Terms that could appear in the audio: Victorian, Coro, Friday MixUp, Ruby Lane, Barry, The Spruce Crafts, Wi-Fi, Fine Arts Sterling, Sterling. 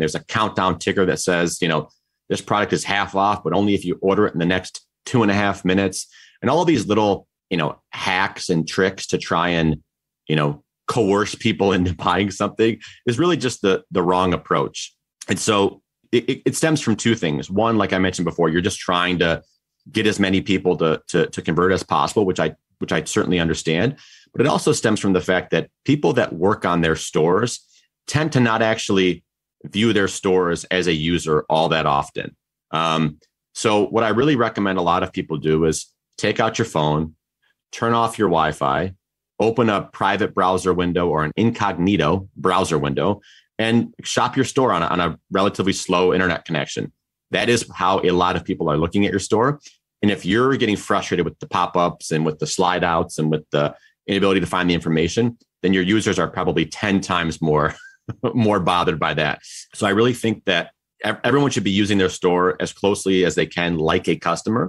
and there's a countdown ticker that says, you know, this product is half off, but only if you order it in the next 2.5 minutes. And all these little, you know, hacks and tricks to try and, you know, coerce people into buying something is really just the wrong approach. And so it stems from two things. One, like I mentioned before, you're just trying to get as many people to convert as possible, which I certainly understand. But it also stems from the fact that people that work on their stores tend to not actually view their stores as a user all that often. So what I really recommend a lot of people do is take out your phone, turn off your Wi-Fi, open a private browser window or an incognito browser window, and shop your store on a relatively slow internet connection. That is how a lot of people are looking at your store. And if you're getting frustrated with the pop-ups and with the slide outs and with the inability to find the information, then your users are probably 10 times more bothered by that. So I really think that everyone should be using their store as closely as they can, like a customer,